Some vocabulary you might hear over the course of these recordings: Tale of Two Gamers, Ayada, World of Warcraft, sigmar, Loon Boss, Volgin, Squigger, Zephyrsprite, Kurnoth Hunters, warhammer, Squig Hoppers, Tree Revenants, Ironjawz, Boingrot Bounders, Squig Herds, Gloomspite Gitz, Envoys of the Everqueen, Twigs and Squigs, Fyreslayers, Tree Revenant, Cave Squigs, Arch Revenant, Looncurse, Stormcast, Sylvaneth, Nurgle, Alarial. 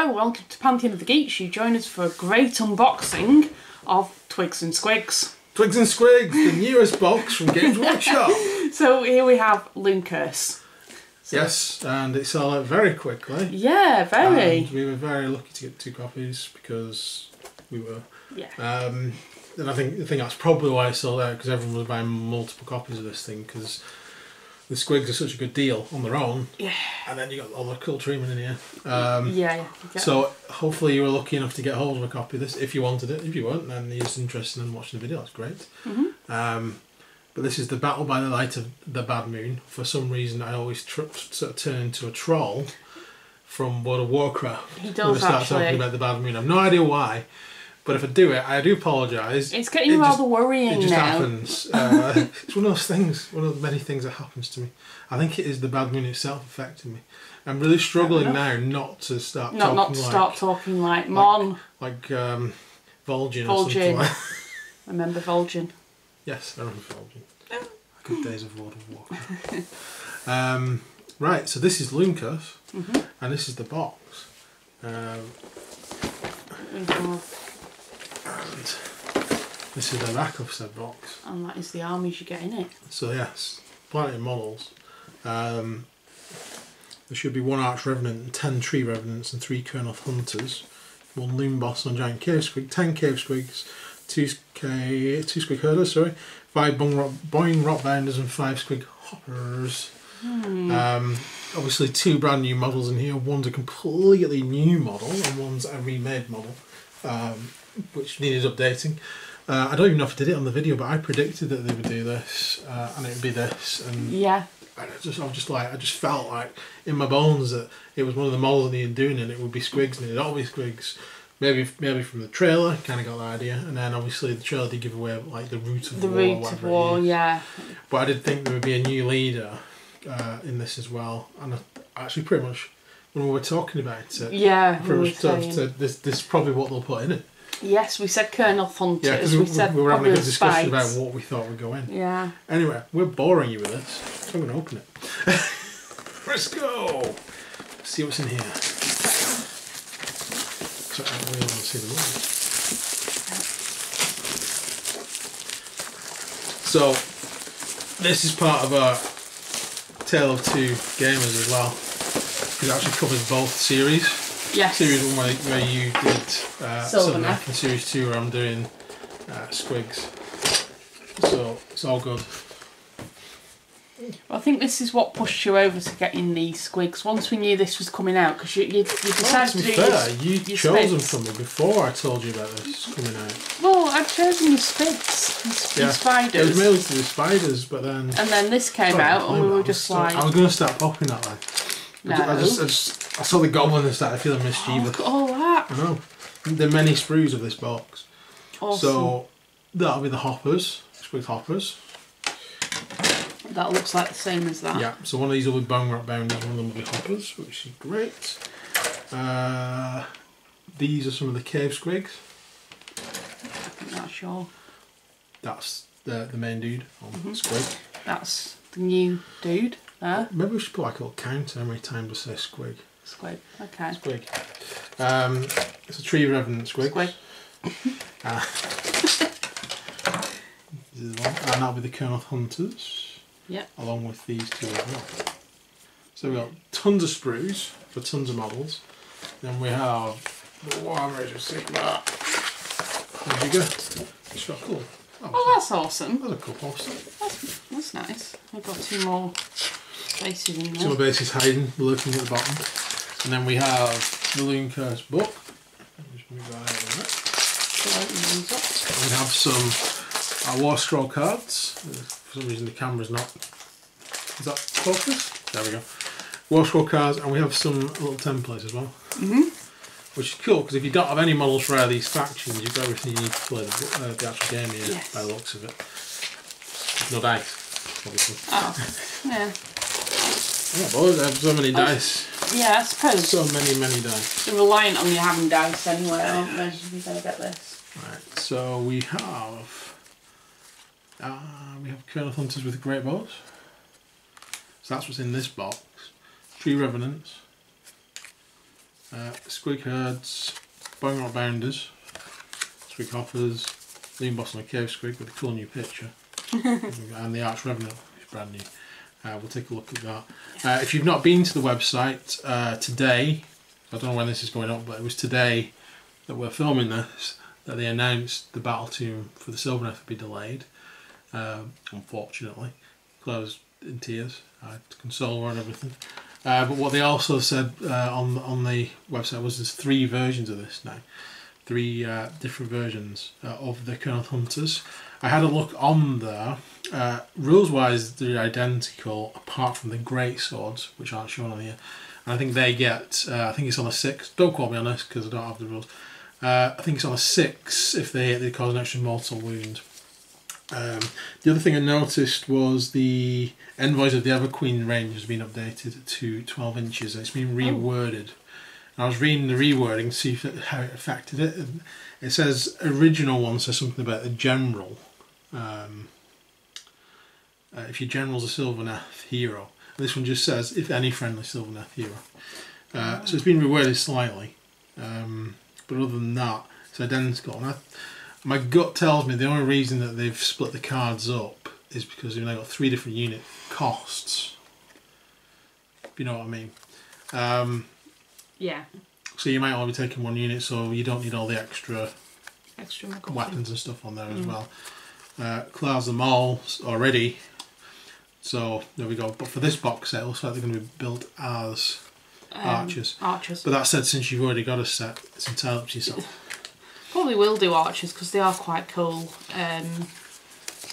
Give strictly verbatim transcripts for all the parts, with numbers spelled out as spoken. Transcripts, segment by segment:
Hello, welcome to Pantheon of the Geeks. You join us for a great unboxing of Twigs and Squigs. Twigs and Squigs, the newest box from Games Workshop. So here we have Looncurse. So yes, and it sold out very quickly. Yeah, very. And we were very lucky to get two copies because we were. Yeah. Um, and I think I think that's probably why it sold out, because everyone was buying multiple copies of this thing because the Squigs are such a good deal on their own, yeah. And then you got all the cool treatment in here. Um, yeah, yeah. So hopefully you were lucky enough to get hold of a copy of this if you wanted it. If you weren't, then you're just interested in watching the video. That's great. Mm-hmm. um, but this is the Battle by the Light of the Bad Moon. For some reason, I always tr sort of turn into a troll from World of Warcraft. He does when I start actually talking about the Bad Moon. I've no idea why. But if I do it, I do apologise. It's getting it rather just, worrying now. It just now. happens. Uh, it's one of those things, one of the many things that happens to me. I think it is the bad moon itself affecting me. I'm really struggling now not to start not, talking not to like... start talking like Mon. Like, like um, Volgin, Volgin or something like that. Remember Volgin? Yes, I remember Volgin. Good days of World of Warcraft. um, right, so this is Looncurse, mm-hmm. and this is the box. Um, And this is the back of said box. And that is the armies you get in it. So yes, plenty of models. Um, there should be one Arch Revenant and ten Tree Revenants and three Kurnoth Hunters, one Loon Boss and a giant Cave Squig, ten Cave Squigs, two, K, two Squig Herders, sorry, five Boingrot Bounders and five Squig Hoppers. Hmm. Um, obviously two brand new models in here. One's a completely new model and one's a remade model. Um, which needed updating. Uh, I don't even know if I did it on the video, but I predicted that they would do this uh, and it would be this. And yeah. I just, I was just like, I just felt like in my bones that it was one of the models that needed doing, and it would be Squigs, and it'd all be Squigs. Maybe, maybe from the trailer, kind of got the idea, and then obviously the trailer did give away like the root of the war. The root of war, yeah. But I did think there would be a new leader uh, in this as well, and I actually pretty much when we were talking about it, yeah, pretty much talking. To, this, this is probably what they'll put in it. Yes, we said Kurnoth Hunters. Yeah, because we, we, said we were having a good discussion about what we thought would go in. Yeah. Anyway, we're boring you with this. I'm going to open it. Let's go. See what's in here. So I really want to see the models. So this is part of our Tale of Two Gamers as well. It actually covers both series. Yes. Series one where, where you did uh, Sylvaneth, and series two where I'm doing uh, Squigs. So it's all good. Well, I think this is what pushed you over to getting the Squigs once we knew this was coming out, because you, you, you decided well, to, to be do fair, your, you your chose them for me before I told you about this coming out. Well, I've chosen your spids, your, sp yeah. your spiders. It was mainly to the spiders, but then. And then this came oh, out, and we were just like. I was going to start popping that then. No. I, just, I, just, I saw the goblin and started feeling mischievous. Oh, all that! I know. There are many sprues of this box. Awesome. So that'll be the hoppers, Squig Hoppers. That looks like the same as that. Yeah, so one of these will be Boingrot Bounders, one of them will be Hoppers, which is great. Uh, these are some of the Cave Squigs. I'm not sure. That's the, the main dude on mm-hmm. Squig. That's the new dude. Uh, Maybe we should put like a little counter how many times I say Squig. Squig, okay. Squig. Um, it's a Tree Revenant Squig. Squig. uh, this is one. And that'll be the Kurnoth Hunters. Yep. Along with these two as well. So we've got tons of sprues for tons of models. Then we have the Warhammer of Sigma. There you go. It's got cool. That oh, that's cool. awesome. That's a cool poster. That's, that's nice. We've got two more. Bases in there. So my base is hiding, looking at the bottom. And then we have the Looncurse book. Just move that out of there. So we have some our War Scroll cards. For some reason the camera's not. Is that focused? There we go. War Scroll cards, and we have some little templates as well. Mm-hmm. Which is cool, because if you don't have any models for either these factions, you've got everything you need to play the, uh, the actual game here, yes. By the looks of it. No dice, obviously. Oh, yeah. Yeah, but they have so many dice. Yeah, I suppose. So many, many dice. They're reliant on you having dice anyway, aren't they? You've got to get this. Right, so we have... Uh, we have Kurnoth Hunters with great bows. So that's what's in this box. Tree Revenants. uh, Squig Herds, Boingrot Bounders, Squig Hoppers, Loon Boss and a Cave Squig with a cool new picture, and the Arch Revenant, which is brand new. Uh, we'll take a look at that. Uh, if you've not been to the website, uh, today, I don't know when this is going up, but it was today that we're filming this, that they announced the battle tune for the Sylvaneth would be delayed, um, unfortunately. Closed in tears. I had to console her and everything. Uh, but what they also said uh, on, on the website was there's three versions of this now. Three uh, different versions uh, of the Kurnoth Hunters. I had a look on there. Uh, Rules-wise, they're identical, apart from the great swords, which aren't shown on here. And I think they get, uh, I think it's on a six. Don't quote me on this, because I don't have the rules. Uh, I think it's on a six. If they hit, they cause an extra mortal wound. Um, the other thing I noticed was the Envoys of the Everqueen range has been updated to twelve inches. It's been reworded. Oh. I was reading the rewording to see if, how it affected it. And it says, original one says something about the general. Um, uh, if your general's a Sylvaneth hero. And this one just says, if any friendly Sylvaneth hero. Uh, oh. So it's been reworded slightly. Um, but other than that, it's identical. And I, my gut tells me the only reason that they've split the cards up is because they've now got three different unit costs. If you know what I mean. Um, yeah. So you might only be taking one unit, so you don't need all the extra, extra weapons and stuff on there mm. as well. Uh, clouds them all already. So there we go. But for this box set, it looks like they're going to be built as um, archers. Archers. But that said, since you've already got a set, it's entirely up to yourself. Probably will do archers because they are quite cool, um,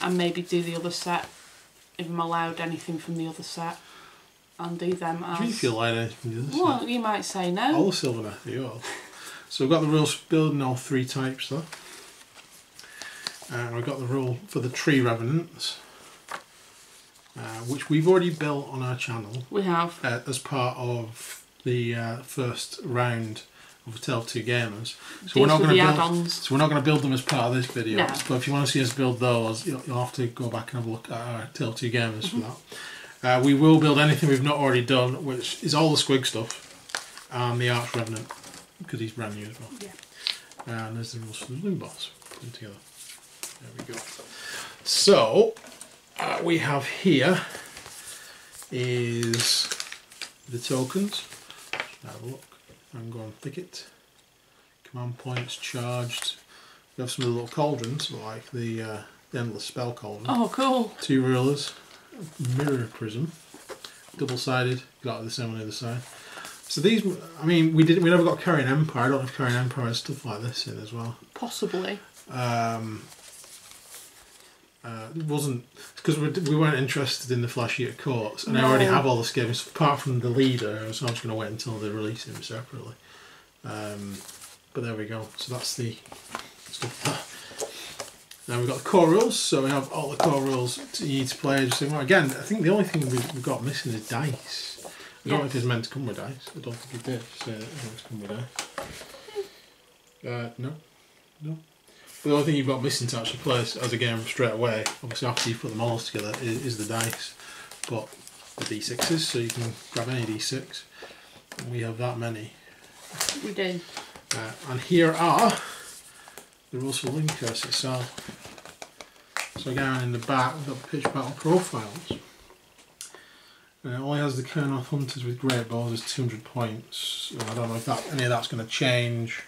and maybe do the other set if I'm allowed anything from the other set, and do them as. Do you feel like anything from the other set? Well, you might say no. All Sylvaneth, you all. So we've got the rules for building all three types though, and we've got the rule for the Tree Revenants, uh, which we've already built on our channel. We have uh, as part of the uh, first round. Of Tale of Two Gamers, so we're, not gonna build, so we're not going to build them as part of this video. No. But if you want to see us build those, you'll, you'll have to go back and have a look at our Tale of Two Gamers mm-hmm. for that. Uh, we will build anything we've not already done, which is all the Squig stuff and the Arch Revenant because he's brand new as well. Yeah. And there's the rules for the Loon Boss put together. There we go. So uh, we have here is the tokens. Let's have a look. I'm going thicket, command points charged. We have some of the little cauldrons, like the, uh, the endless spell cauldron. Oh, cool! Two rulers, mirror prism, double-sided. Got the same on the other side. So these, I mean, we didn't. We never got Carrion Empire. I don't know if Carrion Empire has stuff like this in as well. Possibly. Um, uh, it wasn't because we, we weren't interested in the flashier courts, and no. I already have all the skins apart from the leader, so I'm just going to wait until they release him separately. Um, but there we go. So that's the stuff. Now we've got the core rules. So we have all the core rules to you to play. Just well, again, I think the only thing we've got missing is dice. I don't yes. know if it's meant to come with dice. I don't think it did. So it meant to come with dice. Uh, no, no. The only thing you've got missing to actually play as a game straight away, obviously after you put them all together, is, is the dice. But the D sixes, so you can grab any D six. And we have that many. We do. Uh, and here are the rules for Looncurse itself. So again, in the back, we've got the pitch battle profiles. And it only has the Kurnoth Hunters with great balls as two hundred points. And I don't know if that, any of that's going to change.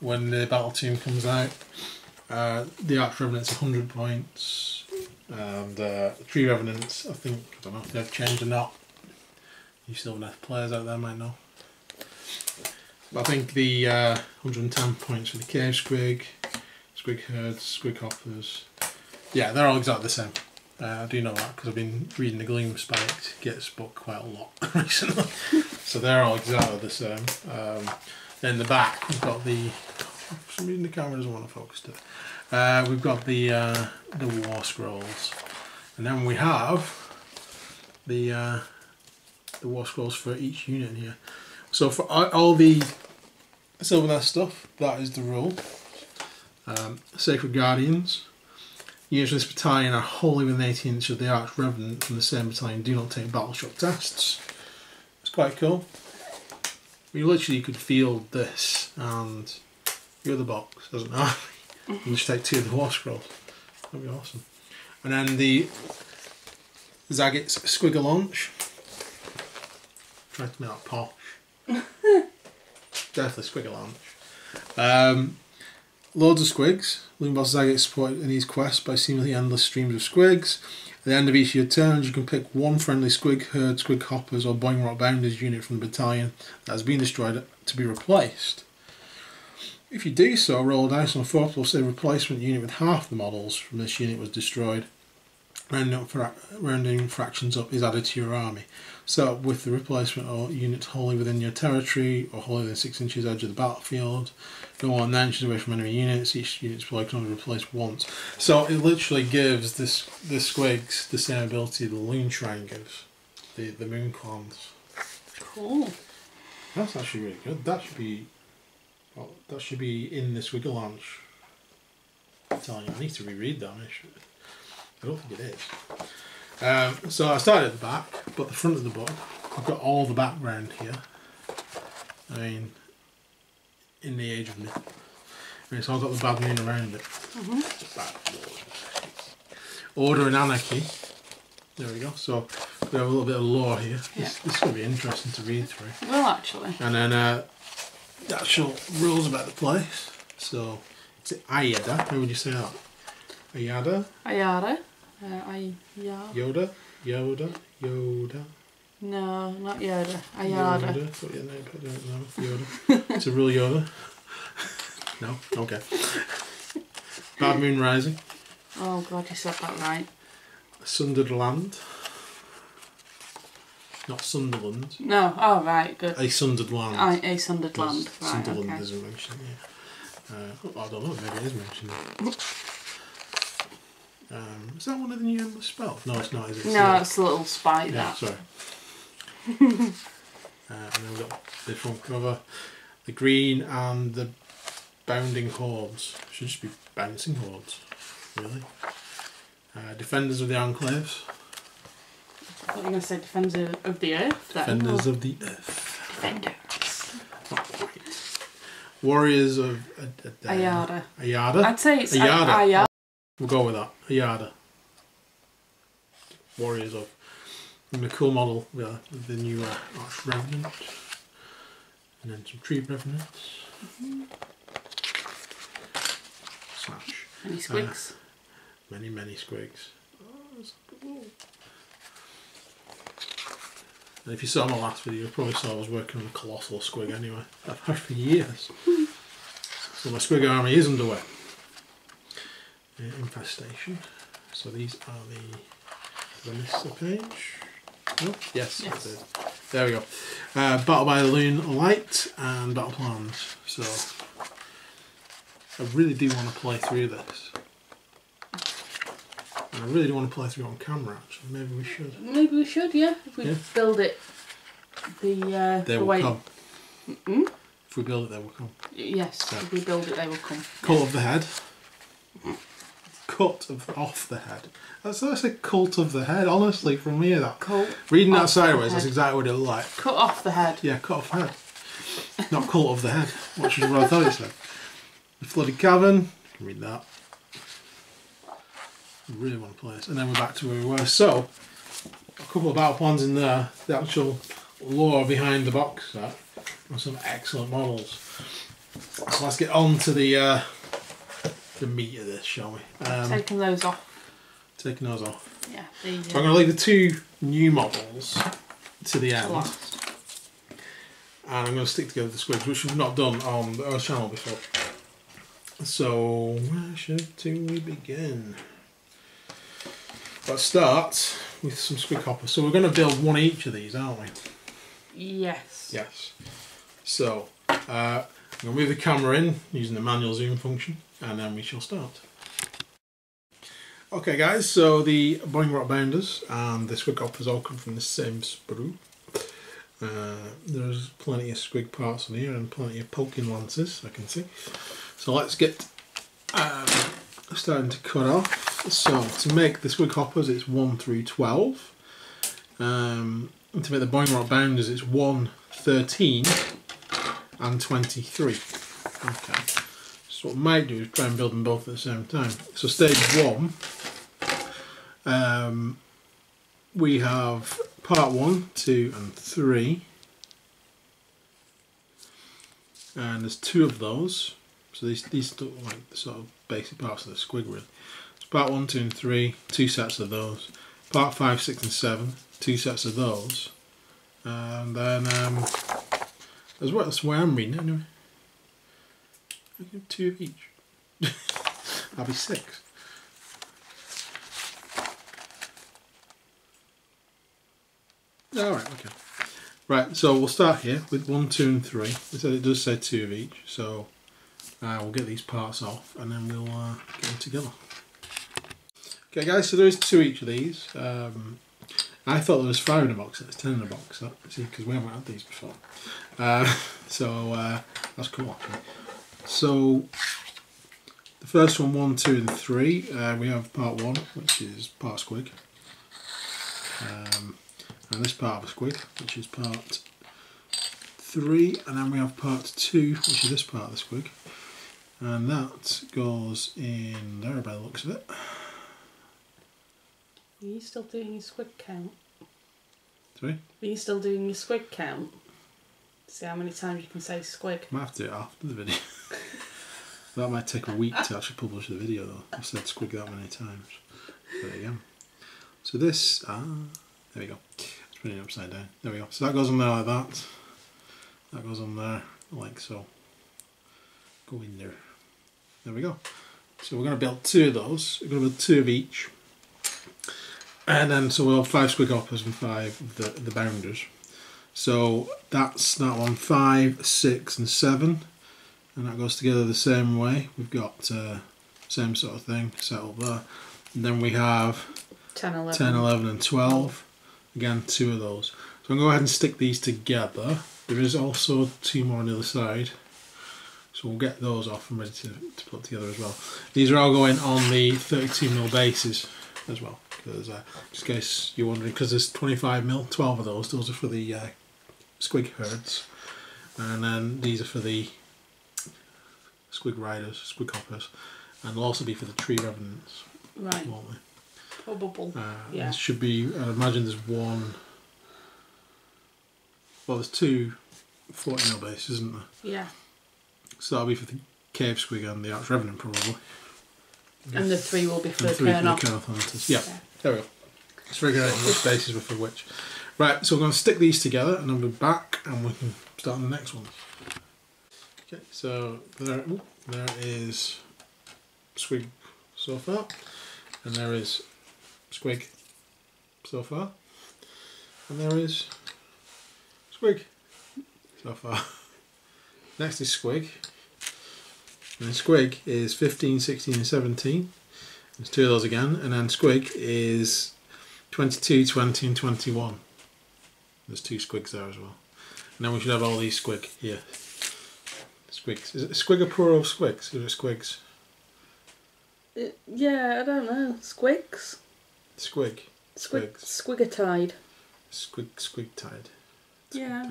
When the battle team comes out, uh, the Arch Revenant's one hundred points, and uh, the Tree Revenants, I think, I don't know if they've changed or not. You Sylvaneth players out there might know. But I think the uh, one hundred ten points for the Cave Squig, Squig Herds, Squig Hoppers, yeah, they're all exactly the same. Uh, I do know that because I've been reading the Gloomspite Gitz book quite a lot recently. So they're all exactly the same. Um, In the back, we've got the. For some reason, the camera doesn't want to focus to it. Uh, we've got the uh, the war scrolls, and then we have the uh, the war scrolls for each unit in here. So for all the Sylvaneth stuff, that is the rule. Um, Sacred Guardians. Units of this battalion are wholly within eighteen inches of the Arch Revenant from the same battalion. Do not take battle shock tests. It's quite cool. we literally could field this and the other box as an army and just take two of the War Scrolls. That'd be awesome. And then the Zaggit's Squigger Launch. Trying to make that posh. Definitely Squigger Launch. Um, loads of Squigs. Loon Boss Zaggit is supported in his quest by seemingly endless streams of Squigs. At the end of each of your turns, you can pick one friendly Squig Herd, Squig Hoppers, or Boingrot Bounders unit from the battalion that has been destroyed to be replaced. If you do so, roll a dice on four plus a replacement unit with half the models from this unit was destroyed. Rounding, up fra rounding fractions up is added to your army. So with the replacement or unit wholly within your territory or wholly within six inches edge of the battlefield, go on nine inches away from enemy units, each unit's deployed can only be replaced once. So it literally gives this the Squigs the same ability the Loon Shrine gives, the, the Mooncons. Cool. That's actually really good. That should be well, that should be in this Squig Launch. I'm telling you, I need to reread that. I should. I don't think it is. Um, so I started at the back, but the front of the book, I've got all the background here. I mean, in the age of myth. I mean, it's all got the bad moon around it. Mm-hmm. Bad order and anarchy. There we go. So we have a little bit of lore here. Yeah. This, this is going to be interesting to read through. Well, actually. And then uh, the actual rules about the place. So it's Ayada. How would you say that? Ayada. Ayada. Uh, I, yeah. Yoda, Yoda, Yoda. No, not Yoda. Ayada. Yoda. Put your name, put your name. Yoda. It's a real Yoda. No? Okay. Bad Moon Rising. Oh god, you said that right. Sunderland. Not Sunderland. No, oh right, good. A sundered land. I, a sundered land. Right, Sunderland okay. Isn't mentioned, yeah. Uh, I don't know, maybe it is mentioned. Um, is that one of the new endless spells? No, it's not, is it? It's no, like, it's a little spike, yeah, that. Sorry. uh, and then we've got the front cover. The green and the bounding hordes. Should just be bouncing hordes, really. Uh, Defenders of the Enclaves. I thought you were going to say Defenders of the Earth, then. Defenders oh. of the Earth. Defenders. Not quite. Warriors of... Uh, uh, Ayada. Ayada? I'd say it's Ayada. Ayada. We'll go with that. Ayada. Warriors of the cool model with uh, the new uh, Arch Revenant. And then some Tree Revenants. Mm-hmm. Slash. Many Squigs. Uh, many, many Squigs. Oh, that's cool. And if you saw my last video, you probably saw I was working on a colossal Squig anyway. I've had for years. So my Squig army is underway. Uh, infestation. So these are the. Did I miss the page? Oh, yes, yes. I did. There we go. Uh, Battle by the Loon Light and Battle Plans. So I really do want to play through this. And I really do want to play through on camera, actually. Maybe we should. Maybe we should, yeah. If we yeah. build it, the. Uh, they the will way... come. Mm-hmm. If we build it, they will come. Yes, so. If we build it, they will come. Call yeah. of the Head. Cut of, off the head. That's, that's a cult of the head, honestly, from here. That cult reading that sideways, that's exactly what it looked like. Cut off the head. Yeah, cut off the head. Not cult of the head, which is what I thought it said. The Flooded Cavern. You can read that. I really want to play this. And then we're back to where we were. So, a couple of battle plans in there. The actual lore behind the box set. And some excellent models. So let's get on to the... Uh, the meat of this, shall we? Um, taking those off. Taking those off. Yeah. The, uh, so I'm going to leave the two new models to the end, last. And I'm going to stick together the Squigs, which we've not done on our channel before. So where should we begin? Let's start with some Squig Hoppers. So we're going to build one each of these, aren't we? Yes. Yes. So uh, I'm going to move the camera in using the manual zoom function. And then we shall start. Okay guys, so the Boingrot Bounders and the Squig Hoppers all come from the same sprue. Uh, there's plenty of Squig parts in here and plenty of poking lances, I can see. So let's get um, starting to cut off. So to make the Squig Hoppers it's one through twelve. Um, and to make the Boingrot Bounders it's one, thirteen. and twenty-three. Okay, so what I might do is try and build them both at the same time. So stage one, um, we have part one, two and three. And there's two of those. So these these look like the sort of basic parts of the squig really. So part one, two and three, two sets of those. Part five, six and seven, two sets of those. And then um as well that's where I'm reading anyway. I can have two of each. That'll be six. Alright, okay. Right, so we'll start here with one, two and three. It said it does say two of each, so uh, we'll get these parts off and then we'll uh, get them together. Okay guys, so there is two each of these. Um, I thought there was five in a box set, there's ten in a box set, see, because we haven't had these before. Uh, so uh, that's cool. Okay. So the first one, one, two and three, uh, we have part one, which is part squig. Um, And this part of a squig, which is part three, and then we have part two, which is this part of the squig, and that goes in there by the looks of it. Are you still doing your squig count? Sorry? Are you still doing your squig count? See how many times you can say squig. I might have to do it after the video. That might take a week to actually publish the video though. I've said squig that many times. But there you go. So this, ah, there we go. Putting it upside down. There we go. So that goes on there like that. That goes on there like so. Go in there. There we go. So we're going to build two of those. We're going to build two of each. And then so we'll have five squig hoppers and five of the, the bounders. So that's that one. Five, six and seven. And that goes together the same way. We've got uh, same sort of thing set up there. And then we have ten, eleven, ten, eleven and twelve. Again, two of those. So I'm going to go ahead and stick these together. There is also two more on the other side. So we'll get those off and ready to, to put together as well. These are all going on the thirty-two mil bases as well. Because uh, just in case you're wondering, because there's twenty-five mil, twelve of those. Those are for the uh, squig herds. And then these are for the squig riders, squig hoppers. And they'll also be for the tree revenants. Right. Won't they? Probably. Uh, yeah. There should be, I imagine there's one, well there's two forty mil bases, isn't there? Yeah. So that'll be for the Cave Squig and the Arch Revenant probably. And the three will be for and the Kurnoth Hunters. Yeah. yeah, there we go. Let's figure out which bases were for which. Right, so we're going to stick these together and then we'll be back and we can start on the next one. Okay, so there, there is Squig so far, and there is Squig so far, and there is Squig so far. Next is Squig, and then Squig is fifteen, sixteen and seventeen, there's two of those again, and then Squig is twenty-two, twenty and twenty-one, there's two Squigs there as well, and then we should have all these Squig here. Squigs, is it Squig or plural of Squigs, or is it Squigs? It, yeah, I don't know, Squigs? Squig. Squig. Squigotide. Squig. Squigotide. Yeah.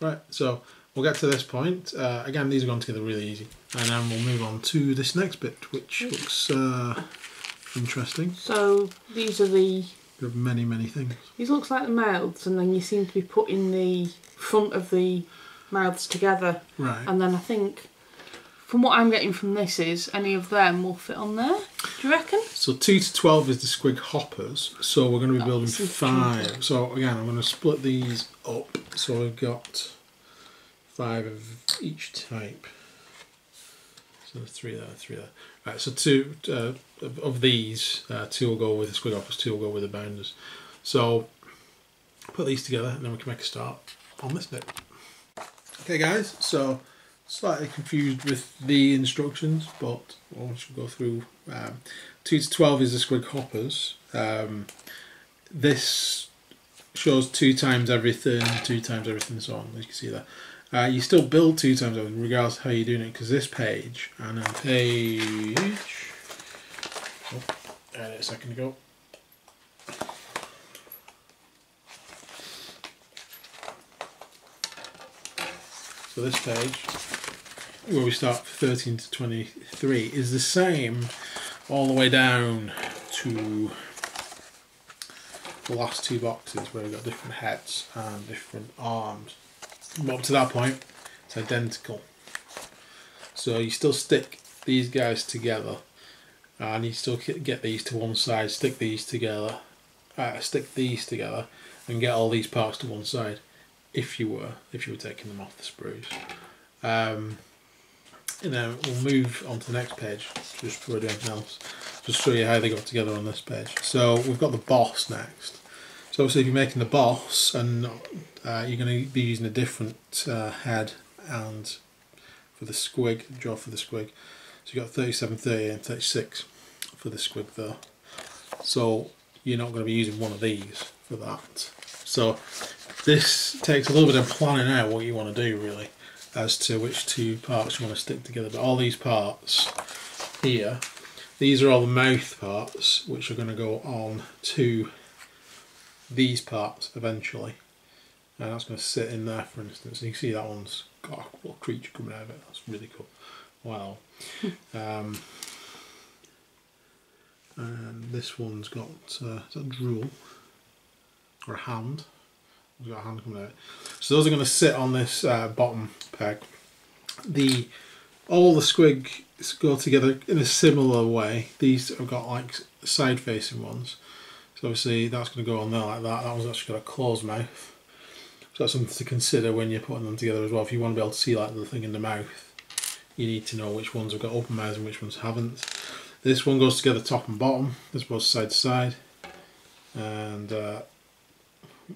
Right, so we'll get to this point. Uh, again, these are going together really easy, and then we'll move on to this next bit, which looks uh, interesting. So these are the. There are many, many things. These looks like the mouths, and then you seem to be putting the front of the mouths together. Right. And then I think. From what I'm getting from this is, any of them will fit on there, do you reckon? So two to twelve is the squig hoppers, so we're going to be oh, building five. So again, I'm going to split these up, so we've got five of each type. So there's three there, three there. Right, so two uh, of, of these, uh, two will go with the squig hoppers, two will go with the bounders. So put these together and then we can make a start on this bit. Okay guys, so slightly confused with the instructions, but we'll just go through. Um, two to twelve is the squig hoppers. Um, this shows two times everything, two times everything, so on, as you can see there. Uh, you still build two times everything, regardless of how you're doing it, because this page, and then page... Oh, a second ago. for this page, where we start thirteen to twenty-three, is the same all the way down to the last two boxes, where we've got different heads and different arms. But up to that point, it's identical. So you still stick these guys together, and you still get these to one side, stick these together, uh, stick these together, and get all these parts to one side. If you were, if you were taking them off the sprues, um, you know, we'll move on to the next page. Just before we do anything else, just show you how they got together on this page. So we've got the boss next. So obviously, if you're making the boss, and uh, you're going to be using a different uh, head and for the squig, draw for the squig. So you've got thirty-seven, thirty-eight and thirty-six for the squig there. So you're not going to be using one of these for that. So this takes a little bit of planning out what you want to do really, as to which two parts you want to stick together. But all these parts here, these are all the mouth parts, which are going to go on to these parts eventually. And that's going to sit in there, for instance. You can see that one's got a little creature coming out of it. That's really cool. Wow. Um, and this one's got uh, is that a drool or a hand? It's got a hand coming out. So those are going to sit on this uh, bottom peg. The all the squig go together in a similar way. These have got like side-facing ones. So obviously that's going to go on there like that. That one's actually got a closed mouth. So that's something to consider when you're putting them together as well. If you want to be able to see like the thing in the mouth, you need to know which ones have got open mouths and which ones haven't. This one goes together top and bottom. This was side to side, and uh, I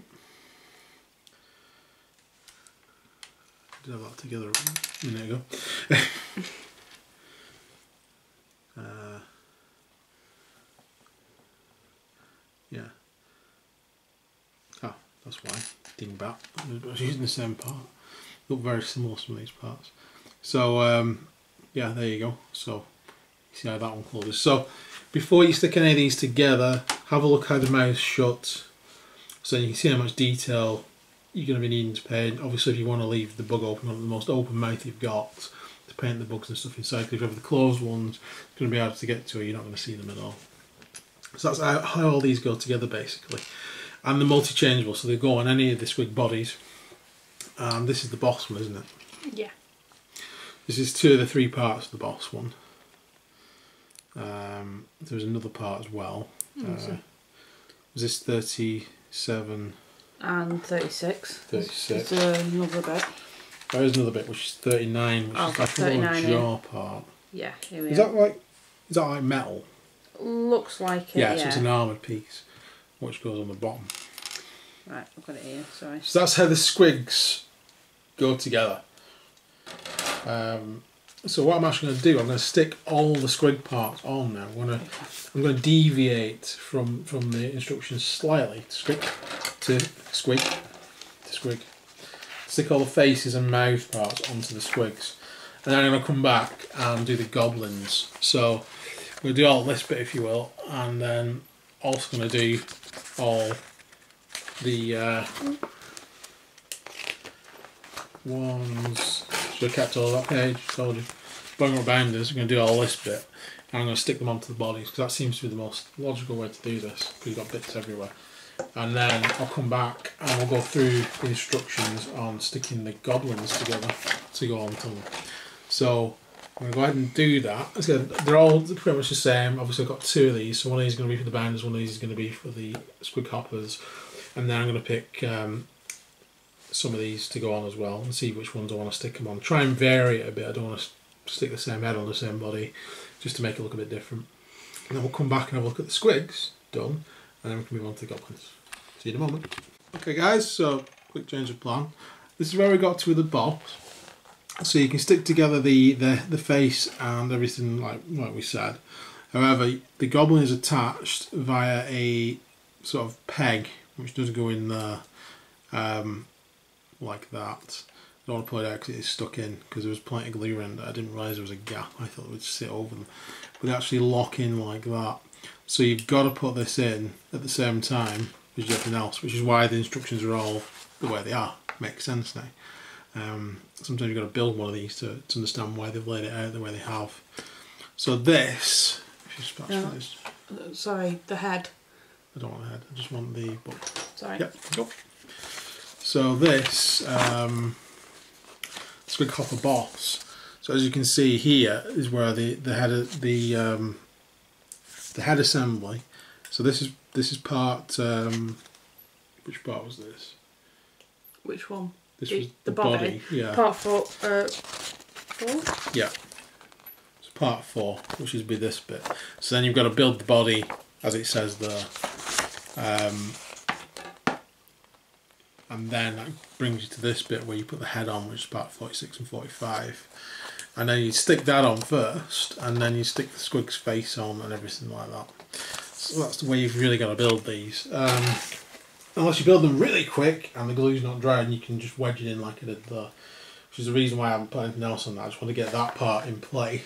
did have that together a minute ago. uh, yeah. Oh, that's why. Dingbat. I was using the same part. Look very similar to some of these parts. So um, yeah, there you go. So you see how that one closes. So before you stick any of these together, have a look how the mouth shuts, so you can see how much detail you're going to be needing to paint. Obviously, if you want to leave the bug open, the most open mouth you've got to paint the bugs and stuff inside. Because if you have the closed ones, it's going to be hard to get to. You're not going to see them at all. So that's how, how all these go together basically. And they're multi-changeable, so they go on any of the squig bodies. Um, this is the boss one, isn't it? Yeah. This is two of the three parts of the boss one. Um, there's another part as well. Mm, uh, so. Was this thirty-seven? And thirty-six. thirty-six. There's another bit. There is another bit, which is thirty-nine, which oh, is like a little jaw part. Yeah, here we is are. That like, is that like metal? Looks like it, yeah. Yeah, so it's an armoured piece, which goes on the bottom. Right, I've got it here, sorry. So that's how the squigs go together. Um, so what I'm actually going to do, I'm going to stick all the squig parts on now. I'm going to, I'm going to deviate from, from the instructions slightly. Squig, to squig, to squig. Stick all the faces and mouth parts onto the squigs. And then I'm going to come back and do the goblins. So we'll do all this bit, if you will, and then also going to do all the uh, ones. So I kept all that page, told you. Boingrot Bounders, I'm going to do all this bit, and I'm going to stick them onto the bodies, because that seems to be the most logical way to do this, because you've got bits everywhere. And then I'll come back and we'll go through the instructions on sticking the goblins together to go on to them. So I'm going to go ahead and do that. So they're all pretty much the same. Obviously I've got two of these, so one of these is going to be for the Bounders, one of these is going to be for the Squig Hoppers, and then I'm going to pick um, some of these to go on as well and see which ones I want to stick them on. Try and vary it a bit. I don't want to stick the same head on the same body, just to make it look a bit different. And then we'll come back and have a look at the squigs, done, and then we can move on to the goblins. See you in a moment. Okay guys, so quick change of plan. This is where we got to with the boss. So you can stick together the, the, the face and everything like, like we said. However, the goblin is attached via a sort of peg, which doesn't go in there um, like that. I don't want to pull it out because it's stuck in, because there was plenty of glue around it. I didn't realise there was a gap. I thought it would sit over them. But they actually lock in like that. So you've got to put this in at the same time as everything else, which is why the instructions are all the way they are. Makes sense now. Um, sometimes you've got to build one of these to, to understand why they've laid it out the way they have. So this, if you no, sorry, the head. I don't want the head. I just want the book. Sorry. Yep. Go. So this um, Squig Hopper boss. So as you can see here is where the the head the um, the head assembly. So this is this is part. Um, which part was this? Which one? This was the, the body. body. Yeah. Part four. Uh, four. Yeah. So part four, which is be this bit. So then you've got to build the body, as it says there, um, and then that brings you to this bit where you put the head on, which is part forty-six and forty-five, and then you stick that on first, and then you stick the squig's face on and everything like that. So that's the way you've really got to build these, um, unless you build them really quick and the glue's not dry and you can just wedge it in like I did there, which is the reason why I haven't put anything else on that. I just want to get that part in place,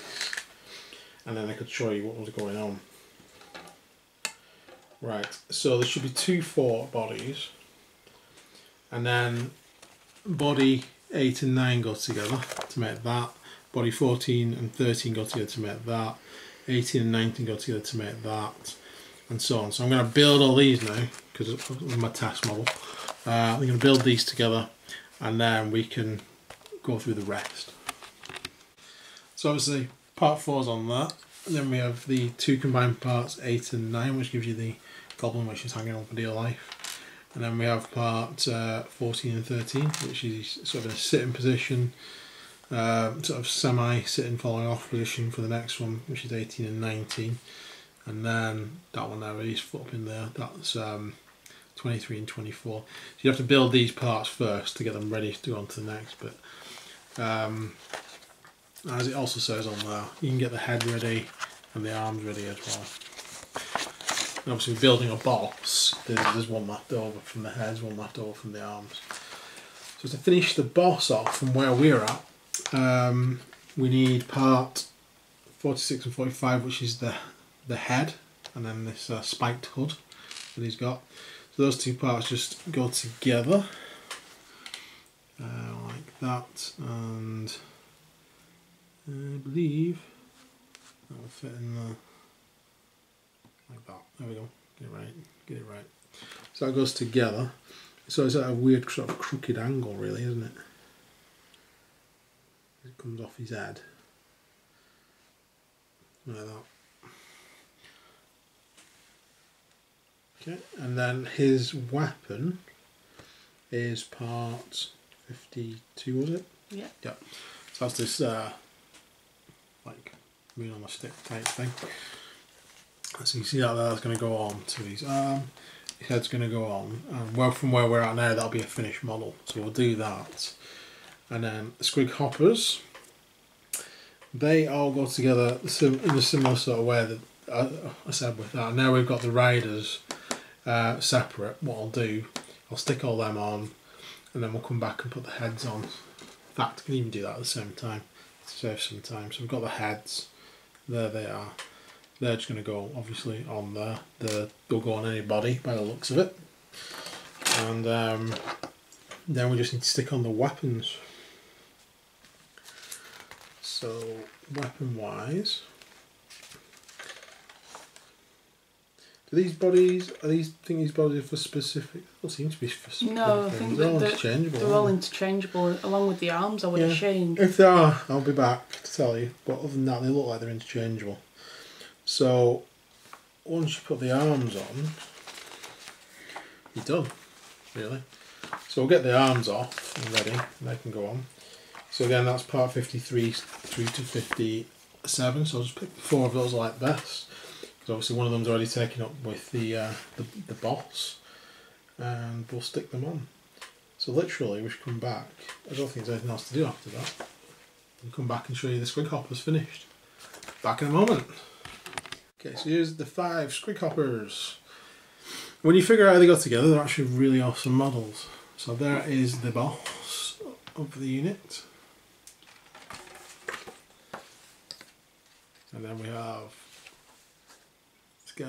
and then I could show you what was going on. Right, so there should be two four bodies, and then body eight and nine go together to make that, body fourteen and thirteen go together to make that, eighteen and nineteen go together to make that, and so on. So I'm going to build all these now, because of my task model. Uh, I'm going to build these together, and then we can go through the rest. So obviously part four's on that, and then we have the two combined parts eight and nine, which gives you the goblin, which is hanging on for dear life. And then we have part uh, fourteen and thirteen, which is sort of in a sitting position, uh, sort of semi-sitting falling off position for the next one, which is eighteen and nineteen. And then that one there is foot up in there, that's um, twenty-three and twenty-four. So you have to build these parts first to get them ready to go on to the next bit. Um, as it also says on there, you can get the head ready and the arms ready as well. And obviously building a boss, there's one left over from the heads, one left over from the arms. So to finish the boss off from where we're at, um, we need part forty-six and forty-five, which is the the head, and then this uh, spiked hood that he's got. So those two parts just go together uh, like that, and I believe that will fit in there like that. There we go. Get it right. Get it right. So that goes together. So it's at a weird sort of crooked angle, really, isn't it? It comes off his head like that. Okay, and then his weapon is part fifty-two, was it? Yeah. Yeah. So that's this uh, like moon on a stick type thing. So you see that there, that's going to go on to his arm. His head's going to go on. And well, from where we're at now, that'll be a finished model. So we'll do that. And then Squig Hoppers. They all go together in a similar sort of way that I said with that. Now we've got the riders. Uh, separate, what I'll do, I'll stick all them on, and then we'll come back and put the heads on. In fact, I can even do that at the same time to save some time. So we've got the heads, there they are, they're just going to go obviously on there. They're, they'll go on anybody by the looks of it, and um, then we just need to stick on the weapons. So weapon wise, these bodies, are these thingies bodies for specific? Well, seem to be for specific. No, I think they're all interchangeable. They're all interchangeable, along with the arms. I would have changed. If they are, I'll be back to tell you. But other than that, they look like they're interchangeable. So once you put the arms on, you're done, really. So we'll get the arms off and ready, and they can go on. So again, that's part fifty-three through to fifty-seven. So I'll just pick four of those I like best. Obviously one of them's already taken up with the, uh, the the boss, and we'll stick them on. So literally we should come back, I don't think there's anything else to do after that. We'll come back and show you the Squig Hoppers finished. Back in a moment. Okay, so here's the five Squig Hoppers. When you figure out how they go together, they're actually really awesome models. So there is the boss of the unit. And then we have guy.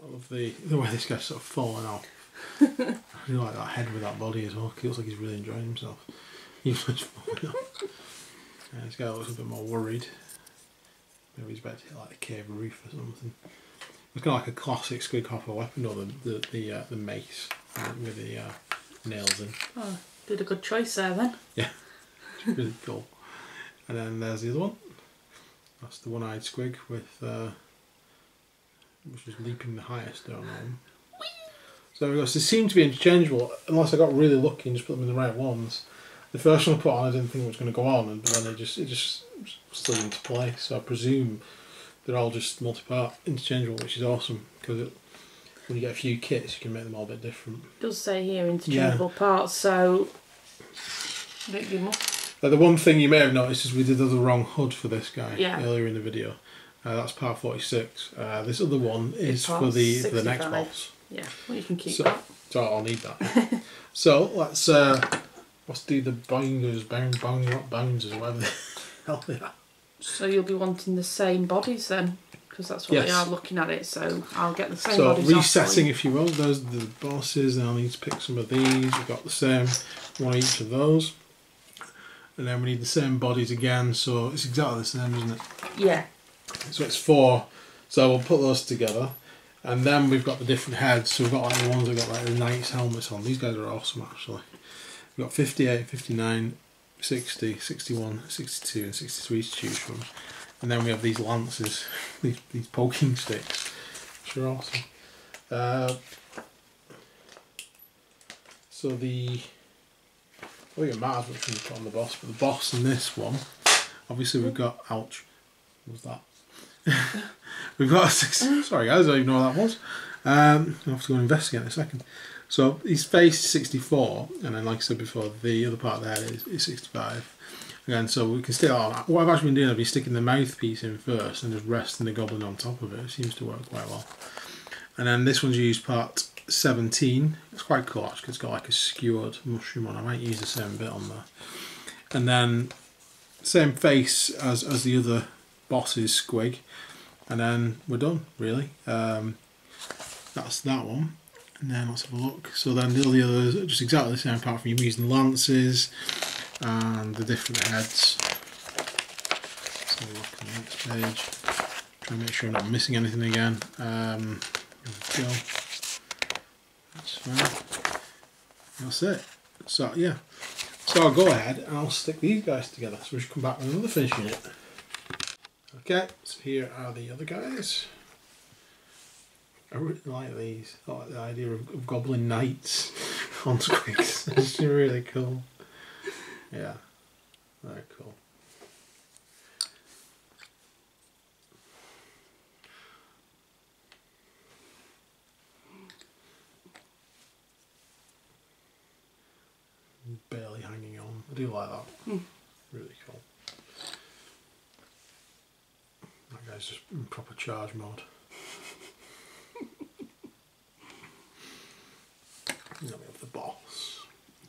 I love the, the way this guy's sort of falling off. I really like that head with that body as well. He looks like he's really enjoying himself. He's just falling off. Uh, this guy looks a bit more worried. Maybe he's about to hit like a cave roof or something. It's kind of like a classic Squig Hopper weapon, or the the the, uh, the mace with the uh, nails in. Oh, did a good choice there then. Yeah, it's really cool. And then there's the other one. That's the one-eyed Squig with uh, which is leaping the highest down on. So there we go. So they seem to be interchangeable, unless I got really lucky and just put them in the right ones. The first one I put on, I didn't think it was going to go on, but then it just it just slid into place. So I presume they're all just multi-part interchangeable, which is awesome because when you get a few kits, you can make them all a bit different. It does say here interchangeable yeah. parts, so I don't give much. Now, the one thing you may have noticed is we did the wrong hood for this guy yeah. earlier in the video. Uh, that's part forty-six. Uh, this other one is for the for the next boss. Yeah, well, you can keep so, that. So I'll need that. So let's. Uh, Let's do the Boingrot Bounders, whatever the hell they are. So you'll be wanting the same bodies then, because that's what yes. they are looking at it, so I'll get the same so bodies So resetting off, if you will, those are the bosses, and I'll need to pick some of these. We've got the same one each of those. And then we need the same bodies again, so it's exactly the same, isn't it? Yeah. So it's four, so we'll put those together. And then we've got the different heads, so we've got like the ones that got like the knight's helmets on. These guys are awesome actually. We've got fifty-eight, fifty-nine, sixty, sixty-one, sixty-two and sixty-three to choose from. And then we have these lances, these, these poking sticks, which are awesome. Uh, so the... I think it matters which one you put on the boss, but the boss in this one, obviously we've got... Ouch. What was that? We've got... Six, sorry guys, I don't even know what that was. Um, I'll have to go and investigate in a second. So his face is sixty-four, and then like I said before, the other part of the head is, is sixty-five. Again, so we can still, what I've actually been doing, I've been sticking the mouthpiece in first and just resting the goblin on top of it. It seems to work quite well. And then this one's used part seventeen. It's quite cool actually, it's got like a skewered mushroom on. I might use the same bit on there. And then same face as, as the other boss's Squig. And then we're done, really. Um, that's that one. And then let's have a look. So then all the others are just exactly the same apart from you using lances and the different heads. Let's have a look on the next page. Try and make sure I'm not missing anything again. Um, there we go. That's fine. That's it. So yeah. So I'll go ahead and I'll stick these guys together. So we should come back with another finish unit. Okay, so here are the other guys. I really like these. I like the idea of, of goblin knights on Squigs. It's really cool. Yeah, they're cool. Barely hanging on. I do like that. Mm. Really cool. That guy's just in proper charge mode. And then we have the boss,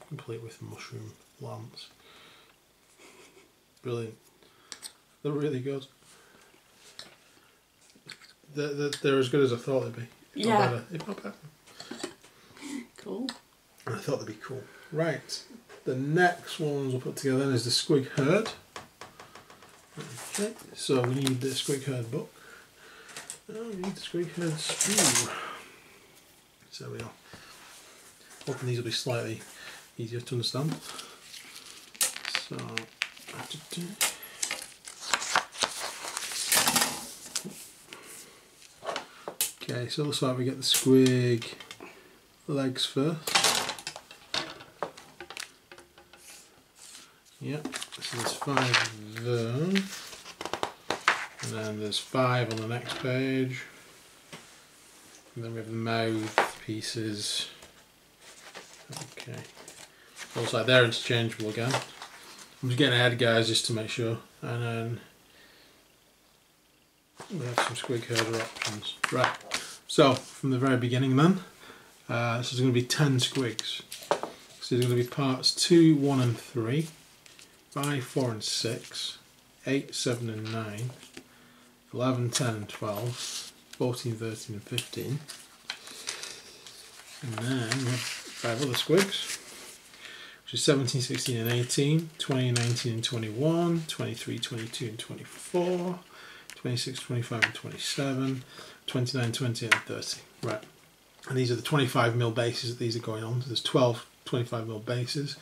complete with mushroom lance. Brilliant. They're really good. They're, they're, they're as good as I thought they'd be. If yeah. Not better. If not better. Cool. I thought they'd be cool. Right. The next ones we'll put together then is the Squig Herd. Okay. So we need the Squig Herd book. Oh, we need the Squig Herd spew. So we are. Hoping these will be slightly easier to understand. So, okay, so it looks like we get the Squig legs first. Yep, so there's five there. And then there's five on the next page. And then we have the mouth pieces. Okay, looks like they're interchangeable again. I'm just getting ahead guys just to make sure, and then we have some Squig Herder options. Right, so from the very beginning then, uh, so there's going to be ten Squigs. So there's going to be parts two, one and three, five, four and six, eight, seven and nine, eleven, ten and twelve, fourteen, thirteen and fifteen. And then five other Squigs, which is seventeen, sixteen, and eighteen, twenty, nineteen, and twenty-one, twenty-three, twenty-two, and twenty-four, twenty-six, twenty-five, and twenty-seven, twenty-nine, twenty, and thirty. Right. And these are the twenty-five mil bases that these are going on. So there's twelve twenty-five mil bases,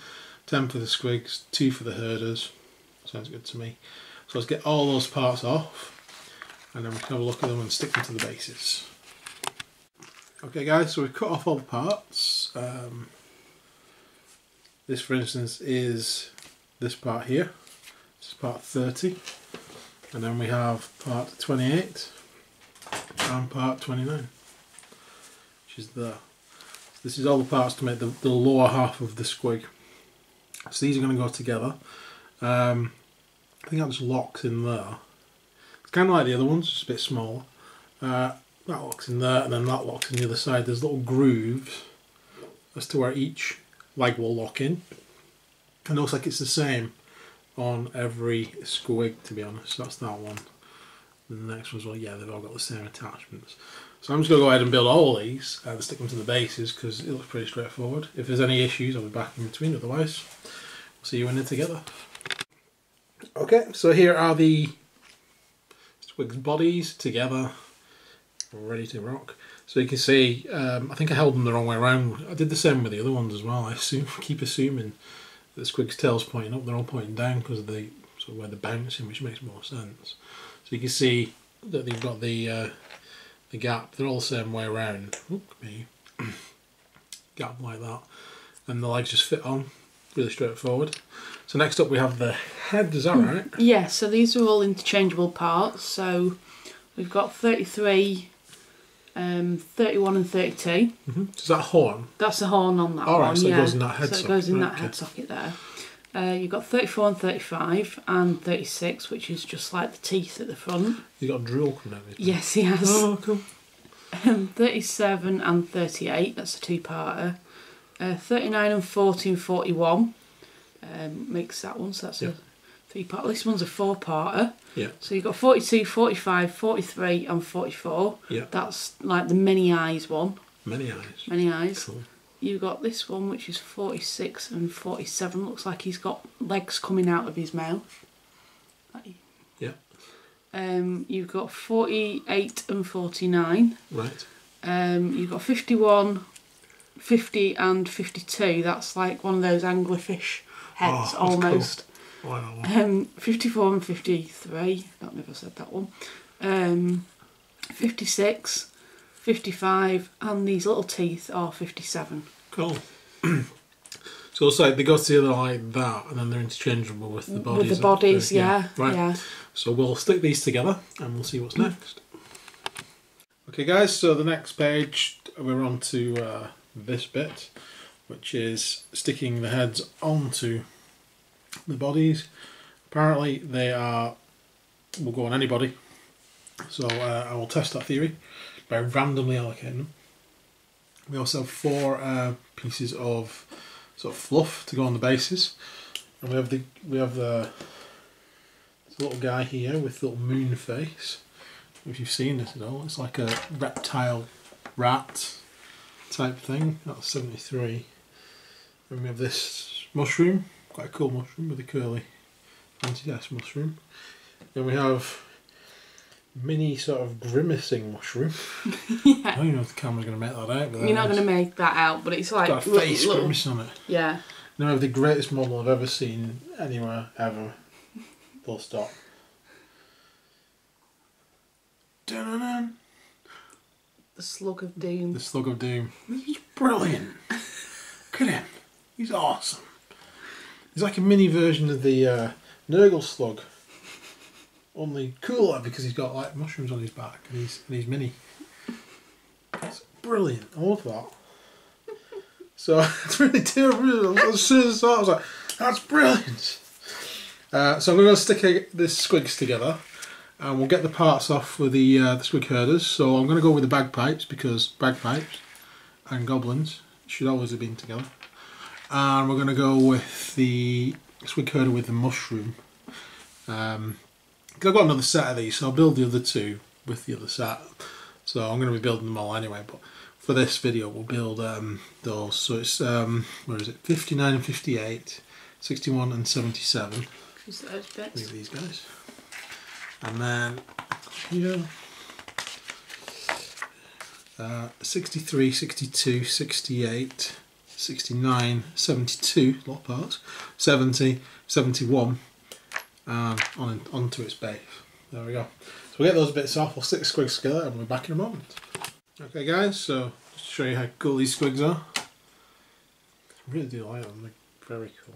ten for the Squigs, two for the Herders. Sounds good to me. So let's get all those parts off, and then we can have a look at them and stick them to the bases. Okay guys, so we've cut off all the parts. Um, this, for instance, is this part here. This is part thirty. And then we have part twenty-eight and part twenty-nine. Which is there. This is all the parts to make the, the lower half of the Squig. So these are going to go together. Um, I think that just locks in there. It's kind of like the other ones, just a bit smaller. Uh, that locks in there, and then that locks in the other side. There's little grooves as to where each leg will lock in. And it looks like it's the same on every Squig, to be honest. That's that one. And the next one's, well, yeah, they've all got the same attachments. So I'm just going to go ahead and build all these and stick them to the bases because it looks pretty straightforward. If there's any issues, I'll be back in between. Otherwise, we'll see you in it together. Okay, so here are the Squigs bodies together, ready to rock. So you can see, um, I think I held them the wrong way around. I did the same with the other ones as well. I assume, keep assuming that the Squigs' tail's pointing up, they're all pointing down because of the sort of where they're bouncing, which makes more sense. So you can see that they've got the uh, the gap. They're all the same way around. Look at me, gap like that, and the legs just fit on. Really straightforward. So next up we have the head, is that right? Yeah, so these are all interchangeable parts. So we've got thirty-three, um, thirty-one and thirty-two. Mm-hmm. So is that horn? That's the horn on that. All right, one, so yeah. It goes in that head so socket. So it goes in right, that okay. head socket there. Uh, you've got thirty-four and thirty-five and thirty-six, which is just like the teeth at the front. You've got a drill coming out of it. Yes, he has. Oh, cool. Um, thirty-seven and thirty-eight, that's a two-parter. Uh, thirty-nine and forty and forty-one um, makes that one, so that's yep. a three-part. This one's a four-parter. Yeah. So you've got forty-two, forty-five, forty-three and forty-four. Yeah. That's like the many eyes one. Many eyes. Many eyes. Cool. You've got this one, which is forty-six and forty-seven. Looks like he's got legs coming out of his mouth. Yeah. Um, you've got forty-eight and forty-nine. Right. Um, you've got fifty-one, fifty and fifty-two, that's like one of those anglerfish heads, oh, almost. Cool. Wow. Um, fifty-four and fifty-three, I've never said that one. Um, fifty-six, fifty-five, and these little teeth are fifty-seven. Cool. So it's like they go together like that, and then they're interchangeable with the bodies. With the bodies, the, yeah. yeah. Right. Yeah. So we'll stick these together, and we'll see what's next. Okay, guys. So the next page, we're on to. Uh, this bit, which is sticking the heads onto the bodies. Apparently they are will go on anybody, so uh, I will test that theory by randomly allocating them. We also have four uh, pieces of sort of fluff to go on the bases, and we have the we have the this little guy here with the little moon face. If you've seen this at all, it's like a reptile rat type thing. That's seventy-three. And we have this mushroom, quite a cool mushroom with a curly anti-S mushroom. Then we have mini sort of grimacing mushroom. Yeah. I don't even know if the camera's going to make that out. You're not going to make that out, but it's, it's like... It's got a face little, grimacing on it. Yeah. Now we have the greatest model I've ever seen anywhere, ever. Full stop. Dun-dun-dun. The Slug of Doom. The Slug of Doom. He's brilliant. Look at him. He's awesome. He's like a mini version of the uh, Nurgle Slug. Only cooler because he's got like mushrooms on his back and he's, and he's mini. It's brilliant. I love that. So it's really terrible. As soon as I saw it, I was like, that's brilliant. Uh, so I'm going to stick a, this Squigs together. And we'll get the parts off for the, uh, the Squig Herders. So I'm going to go with the bagpipes because bagpipes and goblins should always have been together. And we're going to go with the Squig Herder with the mushroom. Um, I've got another set of these, so I'll build the other two with the other set. So I'm going to be building them all anyway. But for this video we'll build um, those. So it's, um, where is it, fifty-nine and fifty-eight, sixty-one and seventy-seven. Choose those bits. These guys. And then here, uh, sixty-three, sixty-two, sixty-eight, sixty-nine, seventy-two, a lot of parts, seventy, seventy-one, and on, onto its base. There we go. So we'll get those bits off, we'll stick the squigs together and we'll be back in a moment. Okay guys, so just to show you how cool these squigs are. I really do like them, they're very cool.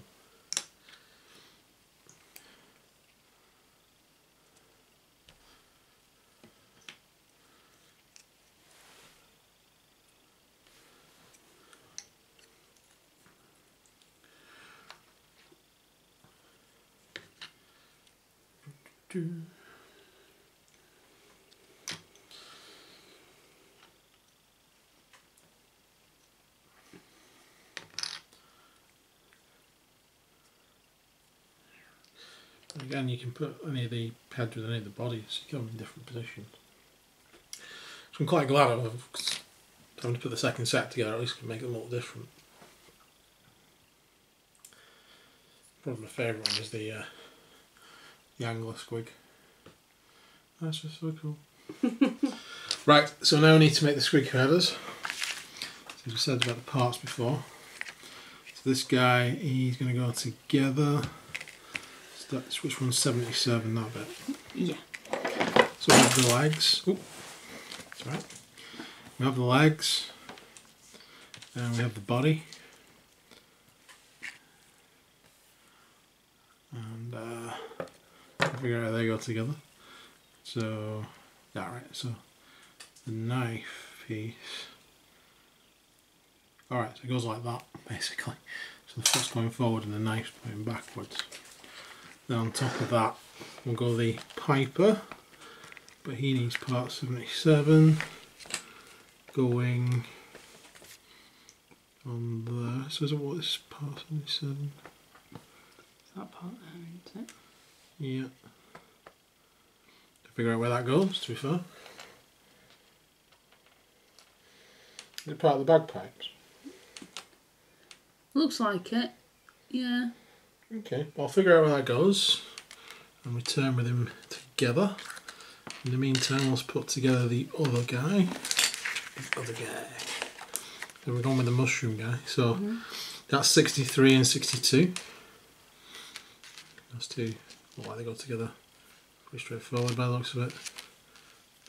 Again, you can put any of the heads with any of the bodies, so you can go in different positions. So I'm quite glad I'm having to put the second set together, at least can make it a little different. Probably my favourite one is the uh, the Angler Squig. That's just so cool. Right, so now we need to make the Squig Headers. As we said about the parts before. So this guy, he's going to go together. So that's which one's seventy-seven, that bit. Yeah. So we have the legs. Ooh, that's right. We have the legs. And we have the body. And, uh... figure out how they go together. So that right, so the knife piece. Alright, so it goes like that basically. So the foot's going forward and the knife's going backwards. Then on top of that we'll go the Piper. But he needs part seventy-seven going on there. So is it what is part seventy-seven? Is that part there, isn't it? Yeah. To figure out where that goes, to be fair. Is it part of the bagpipes? Looks like it, yeah. Okay, well, I'll figure out where that goes and return with him together. In the meantime, let's put together the other guy. The other guy. So we're going with the mushroom guy. So mm-hmm. That's sixty-three and sixty-two. That's two. Well, why they go together, pretty straightforward by the looks of it.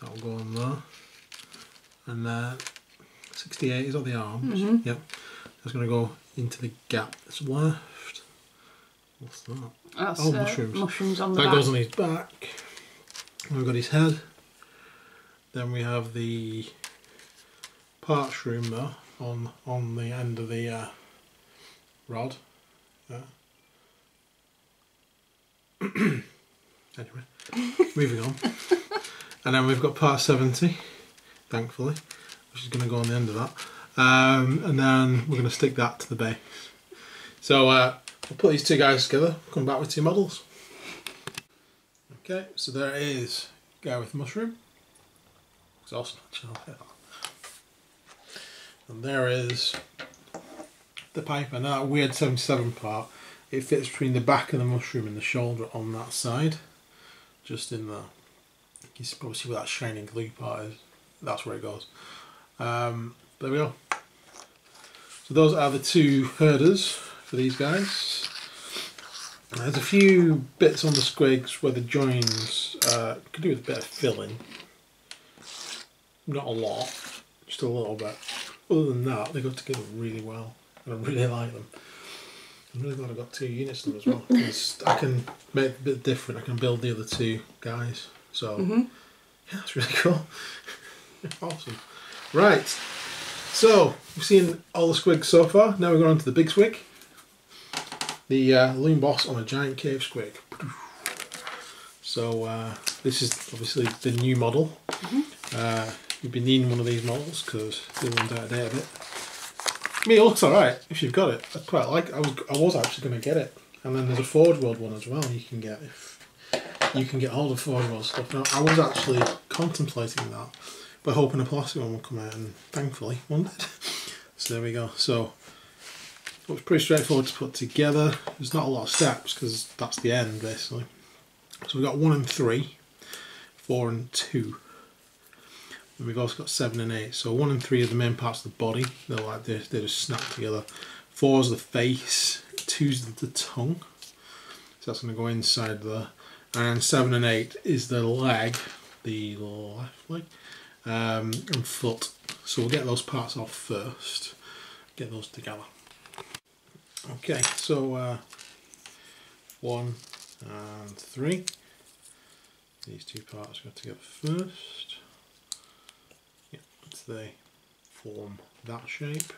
That'll go on there. And uh, sixty-eight is on the arms. Mm-hmm. Yep. That's going to go into the gap that's left. What's that? That's, oh, uh, mushrooms. Mushrooms on the back. That goes on his back. And we've got his head. Then we have the parts room there on, on the end of the uh, rod. Yeah. Anyway, moving on. And then we've got part seventy, thankfully, which is going to go on the end of that. Um, and then we're going to stick that to the base. So uh, we'll put these two guys together, come back with two models. Okay, so there it is. Guy with mushroom. It's awesome, actually. And there is the Piper. Now that weird seventy-seven part. It fits between the back of the mushroom and the shoulder on that side, just in there. You can probably see where that shining glue part is. That's where it goes. Um, there we go. So those are the two herders for these guys. And there's a few bits on the squigs where the joins uh, could do with a bit of filling. Not a lot, just a little bit. Other than that, they go together really well, and I really like them. I'm really glad I've got two units of them as well, because I can make it a bit different. I can build the other two guys. So, mm-hmm. Yeah, that's really cool. Awesome. Right, so we've seen all the squigs so far. Now we're going on to the big squig. The uh, Loon Boss on a giant cave squig. So uh, this is obviously the new model. Mm-hmm. uh, you've been needing one of these models because they've run out of date a bit. I mean, it looks alright if you've got it. I quite like it. I was, I was actually going to get it. And then there's a Forge World one as well you can get if you can get hold of Forge World stuff. Now, I was actually contemplating that, We're hoping a Pulaski one will come out, and thankfully one did. So there we go. So it was pretty straightforward to put together. There's not a lot of steps because that's the end basically. So we've got one and three, four and two. And we've also got seven and eight. So one and three are the main parts of the body. They're like they're, they're just snapped together. Four's the face. Two's the tongue. So that's going to go inside there. And seven and eight is the leg, the left leg, um, and foot. So we'll get those parts off first. Get those together. Okay. So uh, one and three. These two parts go together first. They form that shape,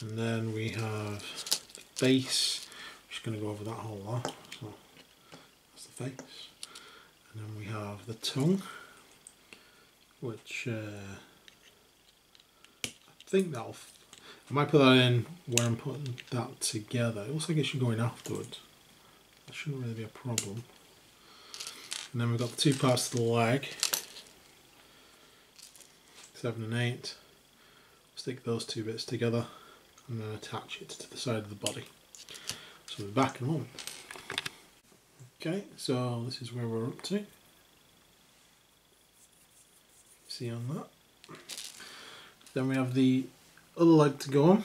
and then we have the face. I'm just going to go over that whole lot. So that's the face, and then we have the tongue, which uh, I think that'll. I might put that in where I'm putting that together. It looks like it should go in afterwards. That shouldn't really be a problem. And then we've got the two parts of the leg. Seven and eight. Stick those two bits together and then attach it to the side of the body. So we'll be back in a moment. Okay, so this is where we're up to. See on that. Then we have the other leg to go on,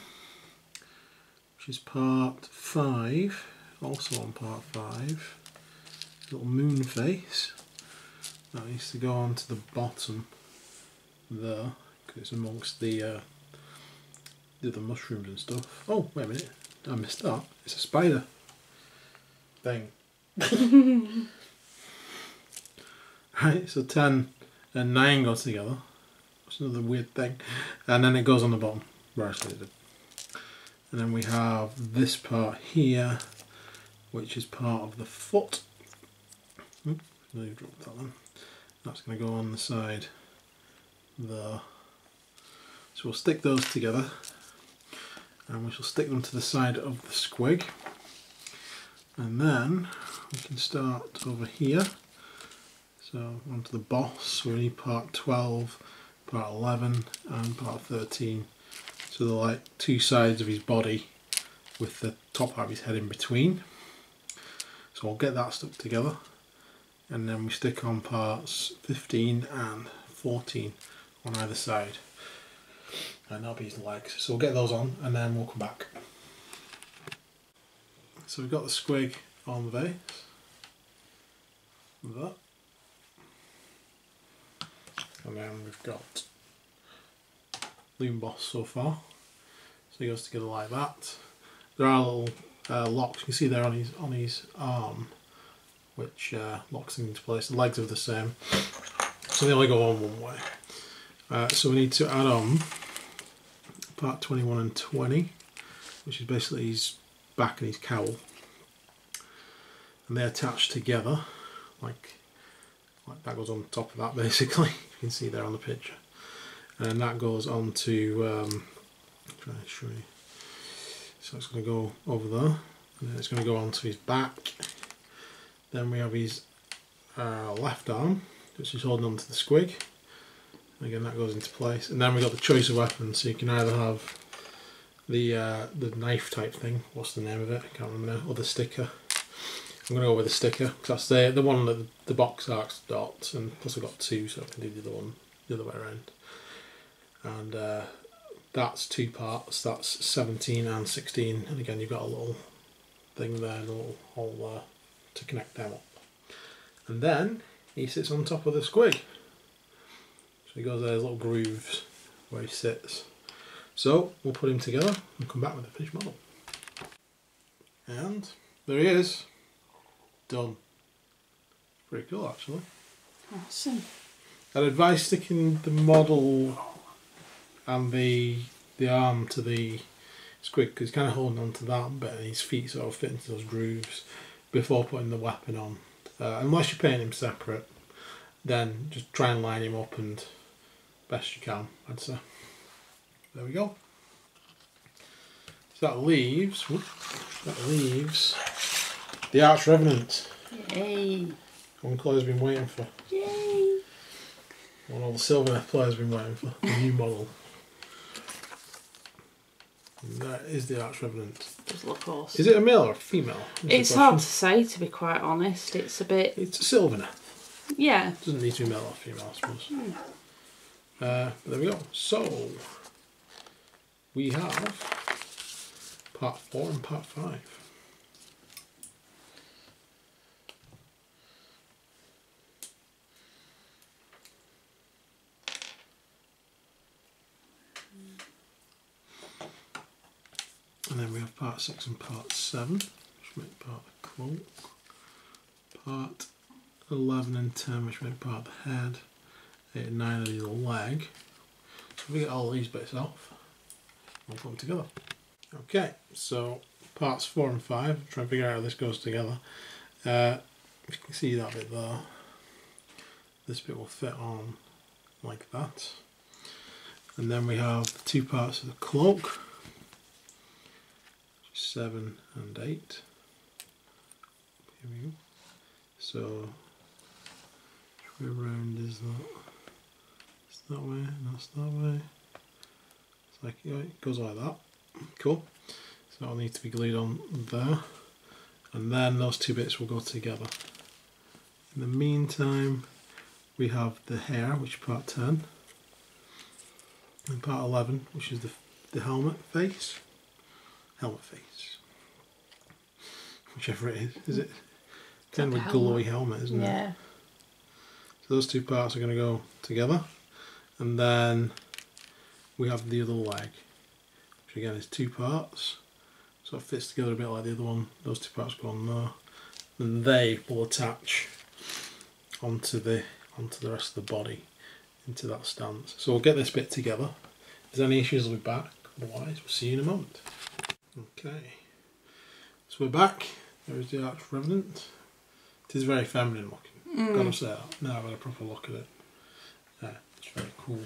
which is part five. Also on part five, little moon face that needs to go on to the bottom. There, because it's amongst the uh, the other mushrooms and stuff. Oh, wait a minute, I missed that. It's a spider thing. Right, so ten and nine go together. That's another weird thing. And then it goes on the bottom, where I slid it. And then we have this part here, which is part of the foot. Oops, I dropped that one. That's going to go on the side. There. So we'll stick those together and we shall stick them to the side of the squig, and then we can start over here, so onto the boss. We need part twelve, part eleven and part thirteen, so they're like two sides of his body with the top half of his head in between. So I'll get that stuck together, and then we stick on parts fifteen and fourteen on either side, and that'll be his legs. So we'll get those on and then we'll come back. So we've got the squig on the base. That. And then we've got Loon Boss so far. So he goes together like that. There are little uh, locks, you can see there on his on his arm, which uh, locks things into place. The legs are the same. So they only go on one way. Uh, so we need to add on part twenty-one and twenty, which is basically his back and his cowl, and they attach together like like that goes on top of that basically. You can see there on the picture, and that goes on to um, try to show you. So it's going to go over there, and then it's going to go on to his back. Then we have his uh, left arm, which is holding on to the squig. Again, that goes into place, and then we've got the choice of weapons. So you can either have the uh, the knife type thing. What's the name of it? I can't remember. Or the sticker. I'm going to go with the sticker because that's the the one that the, the box arcs dot, and plus I've got two, so I can do the other one the other way around. And uh, that's two parts. That's seventeen and sixteen. And again, you've got a little thing there, a little hole uh, to connect them up. And then he sits on top of the squig. So he goes there, little grooves where he sits. So we'll put him together and come back with the finished model. And there he is. Done. Pretty cool actually. Awesome. I'd advise sticking the model and the the arm to the squig, because he's kind of holding on to that bit and his feet sort of fit into those grooves before putting the weapon on. Uh, unless you paint him separate, then just try and line him up and best you can, I'd say. There we go. So that leaves, whoop, that leaves the Arch Revenant. Yay! One Chloe's been waiting for. Yay! What all the Sylvaneth players have been waiting for. The new model. And that is the Arch Revenant. Does look awesome. Is it a male or a female? It's hard to say, to be quite honest. It's a bit... It's a Sylvaneth. Yeah. It doesn't need to be male or female, I suppose. Mm. Uh, but there we go. So, we have part four and part five. And then we have part six and part seven, which make part the cloak. Part eleven and ten, which make part the head. eight and nine are the leg. So we get all these bits off. We'll put them together. Okay, so parts four and five. I'm trying to figure out how this goes together. Uh, you can see that bit there. This bit will fit on like that. And then we have two parts of the cloak. Seven and eight. Here we go. So, which way round is that? It's that way, and that's that way. It's like, yeah, it goes like that. Cool. So that'll need to be glued on there. And then those two bits will go together. In the meantime, we have the hair, which is part ten. And part eleven, which is the, the helmet face. Helmet face, whichever it is, is it? It's kind like of a glowy helmet, isn't yeah. it? So those two parts are going to go together, and then we have the other leg, which again is two parts, so it fits together a bit like the other one. Those two parts go on there, and they will attach onto the onto the rest of the body into that stance. So we'll get this bit together. If there's any issues, we'll be back. Otherwise, we'll see you in a moment. Okay, so we're back. There is the Arch Revenant. It is very feminine looking. Mm. Gotta say that. Now I've had a proper look at it. Yeah, it's very cool.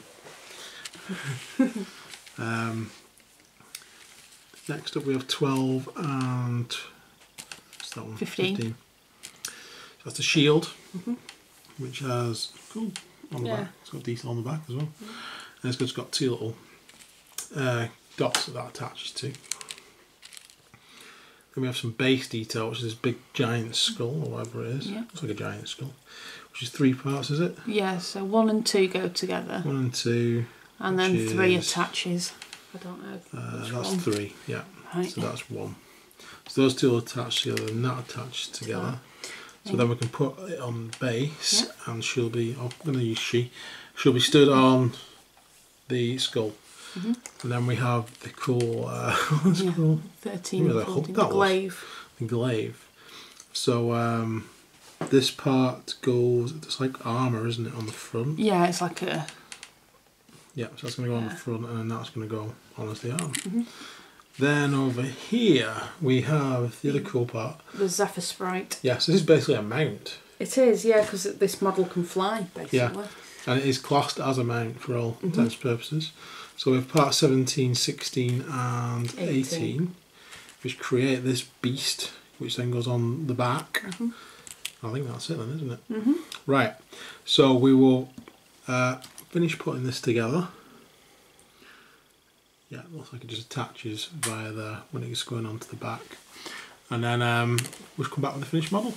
um, next up we have twelve and what's that one? fifteen. fifteen. So that's a shield, mm-hmm. which has cool on the yeah. back. It's got detail on the back as well, mm. and it's got two little uh, dots that that attaches to. Then we have some base detail, which is this big giant skull, or whatever it is. Yeah. Looks like a giant skull. Which is three parts, is it? Yeah, so one and two go together. One and two. And then is... three attaches. I don't know. Uh, that's one. Three, yeah. Right. So that's one. So those two will attach together and that attaches together. So, so then we can put it on base, yep. and she'll be, oh, I'm going to use she, she'll be stood on the skull. Mm-hmm. And then we have the cool, uh, what's yeah, cool? thirteen the, hook, the glaive. The glaive. So um, this part goes, it's like armour, isn't it, on the front? Yeah, it's like a... Yeah, so that's going to go yeah. on the front, and then that's going to go on as the arm. Mm-hmm. Then over here we have the other cool part. The Zephyrsprite. Yeah, so this is basically a mount. It is, yeah, because this model can fly, basically. Yeah. And it is classed as a mount for all mm-hmm. intents and purposes. So we have part seventeen, sixteen and eighteen, eighteen which create this beast, which then goes on the back. Mm-hmm. I think that's it then, isn't it? Mm-hmm. Right, so we will uh, finish putting this together. Yeah, it looks like it just attaches via there when it's going onto the back. And then um, we'll come back with the finished model.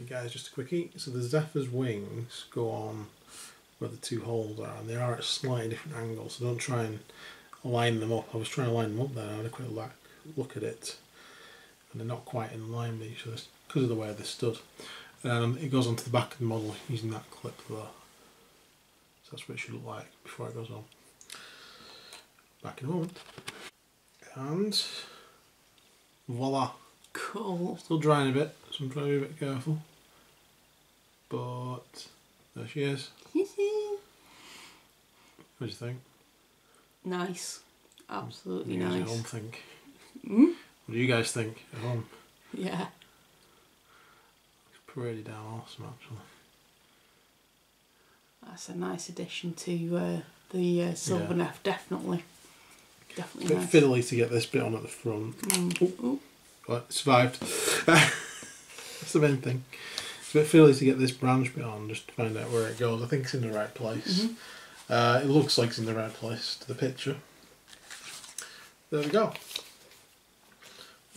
Okay guys, just a quickie. So the Zephyr's wings go on where the two holes are, and they are at slightly different angles, so don't try and line them up. I was trying to line them up there and I had a quick look, look at it, and they're not quite in line with each other because of the way they stood. And it goes onto the back of the model using that clip there. So that's what it should look like before it goes on. Back in a moment. And voila. Cool. Still drying a bit, so I'm trying to be a bit careful. But there she is. What do you think? Nice. Absolutely nice. What do you guys at home think? Mm? What do you guys think at home? Yeah. It's pretty damn awesome, actually. That's a nice addition to uh, the uh, Sylvaneth, yeah. definitely. Definitely nice. A bit fiddly to get this bit on at the front. Mm. Oh, well, it survived. That's the main thing. So it feels to get this branch beyond just to find out where it goes. I think it's in the right place. Mm-hmm. Uh, it looks like it's in the right place to the picture. There we go.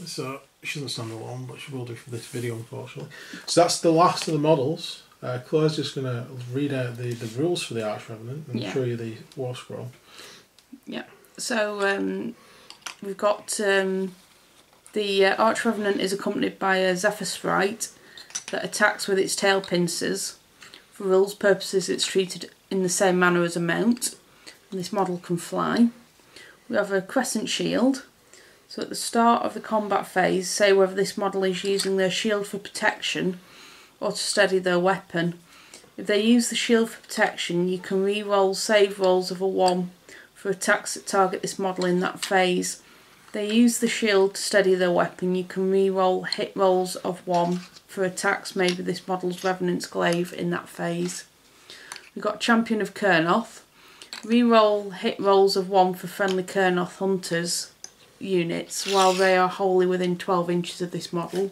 So she doesn't stand alone, but she will do for this video, unfortunately. So that's the last of the models. Uh, Claire's just going to read out the, the rules for the Arch Revenant and yeah. show you the War Scroll. Yeah. So um, we've got um, the uh, Arch Revenant is accompanied by a Zephyrsprite that attacks with its tail pincers. For rules purposes, it's treated in the same manner as a mount, and this model can fly. We have a crescent shield. So at the start of the combat phase, say whether this model is using their shield for protection or to steady their weapon. If they use the shield for protection, you can re-roll save rolls of a one for attacks that target this model in that phase. If they use the shield to steady their weapon, you can re-roll hit rolls of one for attacks made with this model's Revenant's Glaive in that phase. We've got Champion of Kurnoth. Re-roll hit rolls of one for friendly Kurnoth Hunters units while they are wholly within twelve inches of this model.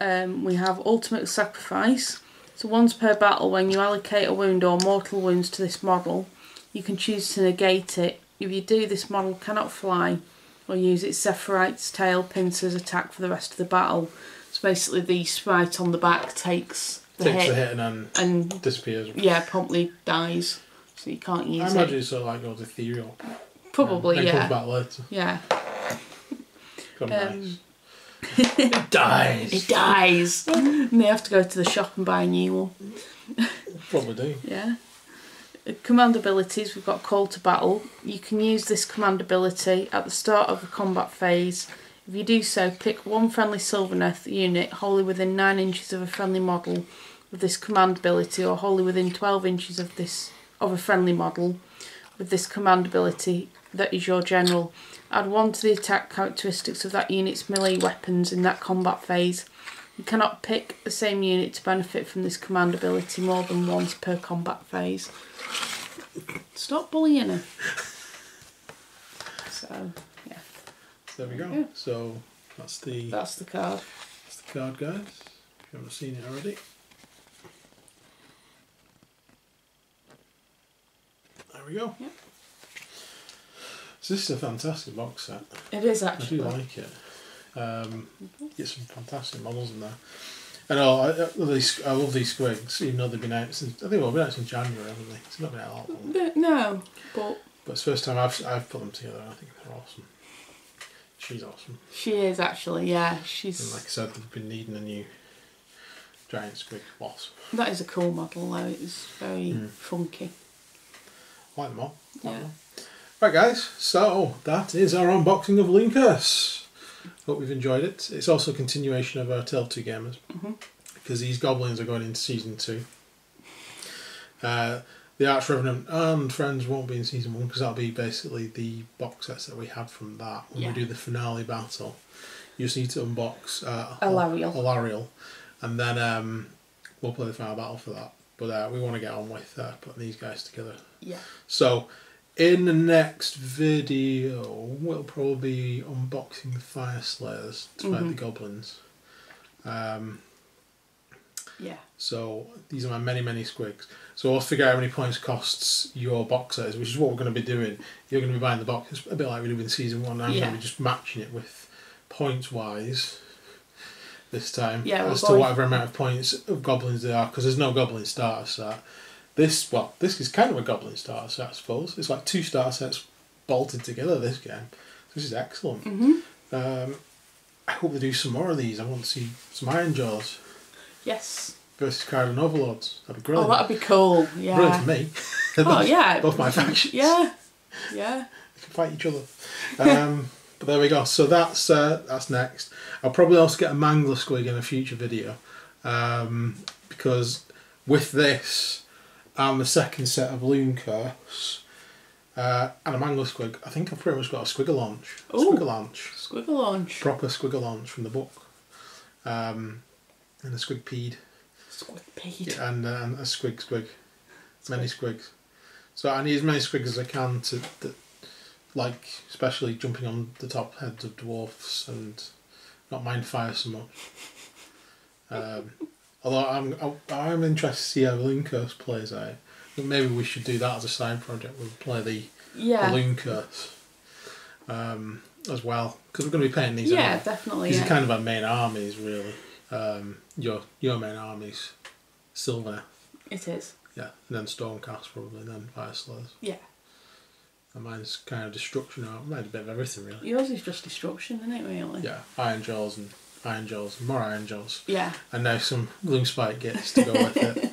Um, we have Ultimate Sacrifice. So once per battle, when you allocate a wound or mortal wounds to this model, you can choose to negate it. If you do, this model cannot fly or use its Zephyrite's tail pincers attack for the rest of the battle. So basically the sprite on the back takes the takes hit, the hit and, and disappears. Yeah, promptly dies. So you can't use it. I imagine it. it's sort of like goes ethereal. Probably, um, yeah. Back later. Yeah. God, um, nice. It dies. It dies. And they have to go to the shop and buy a new one. Probably do. Yeah. Command abilities. We've got Call to Battle. You can use this command ability at the start of the combat phase. If you do so, pick one friendly Sylvaneth unit wholly within nine inches of a friendly model with this command ability, or wholly within twelve inches of this of a friendly model with this command ability that is your general. Add one to the attack characteristics of that unit's melee weapons in that combat phase. You cannot pick the same unit to benefit from this command ability more than once per combat phase. Stop bullying her. So, yeah. There we go. Yeah. So that's the... That's the card. That's the card, guys. If you haven't seen it already. There we go. Yep. So this is a fantastic box set. It is, actually. I do like it. Um, get some fantastic models in there. And I, I love these. I love these Squigs, even though they've been out since, I think they've been out since January, haven't they? It's not been out a long time. No, but but it's the first time I've I've put them together. I think they're awesome. She's awesome. She is, actually. Yeah, she's. And like I said, they've been needing a new giant Squig boss. That is a cool model, though. It's very mm. funky. Like them all. Like yeah. Them all. Right, guys, so that is our unboxing of Looncurse. Hope you've enjoyed it. It's also a continuation of our Tale of Two Gamers, mm-hmm. because these goblins are going into season two. Uh, the Arch Revenant and Friends won't be in season one, because that'll be basically the box sets that we had from that. When yeah. we do the finale battle, you just need to unbox uh, Alarial. Alarial, and then um, we'll play the final battle for that. But uh, we want to get on with uh, putting these guys together. Yeah. So in the next video, we'll probably be unboxing the Fyreslayers to fight mm-hmm. the goblins. Um, yeah. So these are my many, many Squigs. So I'll figure out how many points costs your box sets, which is what we're going to be doing. You're going to be buying the box. It's a bit like we did in season one. I'm yeah. going to be just matching it with points-wise this time, yeah, as to whatever amount of points of goblins there are, because there's no goblin starter set. This, well, this is kind of a goblin starter set, I suppose. It's like two starter sets bolted together this game. This is excellent. Mm-hmm. um, I hope they do some more of these. I want to see some Ironjawz. Yes. Versus Carrion Overlords. That'd be great. Oh, that'd be cool. Yeah. Really for me. Oh, both, yeah. Both my factions. Yeah. Yeah. They can fight each other. Um, but there we go. So that's uh, that's next. I'll probably also get a Mangler Squig in a future video. Um, because with this and the second set of Looncurse uh, and a Mangler Squig, I think I've pretty much got a Squigger launch. Ooh, Squigger launch. Squigger launch. Proper Squigger launch from the book. Um, and a Squigpeed. Squigpeed. Yeah, and, uh, and a Squig Squig. Squig. Many Squigs. So I need as many Squigs as I can to, to, like, especially jumping on the top heads of dwarfs and not mind fire so much. Um, Although I'm I'm interested to see how Looncurse plays out. Maybe we should do that as a side project. We'll play the, yeah. the Looncurse um, as well, because we're going to be painting these. Yeah, anyway. definitely. These yeah. are kind of our main armies, really. Um, your your main armies, Sylvaneth. It is. Yeah, and then Stormcast probably, and then Fyreslayers. Yeah. And mine's kind of destruction. Mine's a bit of everything, really. Yours is just destruction, isn't it? Really. Yeah, Ironjawz and. Ironjawz, more Ironjawz. Yeah. And now some Gloomspite Gitz to go with it.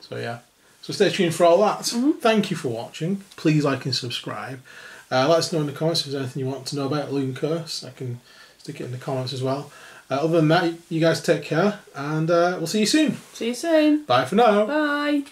So yeah. So stay tuned for all that. Mm-hmm. Thank you for watching. Please like and subscribe. Uh, let us know in the comments if there's anything you want to know about Looncurse. I can stick it in the comments as well. Uh, other than that, you guys take care, and uh, we'll see you soon. See you soon. Bye for now. Bye.